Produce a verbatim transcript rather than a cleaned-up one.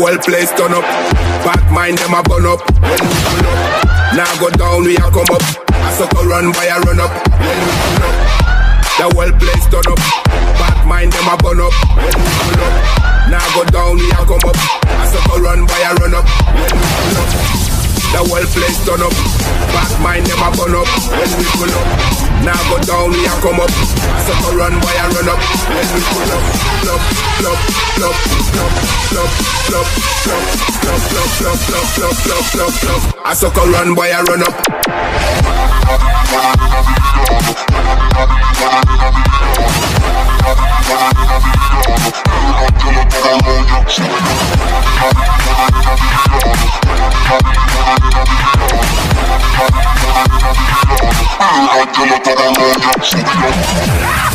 whole place turn up. Bad mind them a burn up. When we turn up, now go down we a come up. I sucker run by a run up. When we turn up, the whole place turn up. Bad mind them a burn up. When we turn up, now go down we a come up. I sucker run by a run up. When we turn up, the whole place turn up. Bad mind them a burn up. When we pull up, now go down we a come up. I sucker run by a run up. When we pull up. Love, love, love, love, love, love, love, love, love, love, love, love, love, love. I sucker run boy, I run up.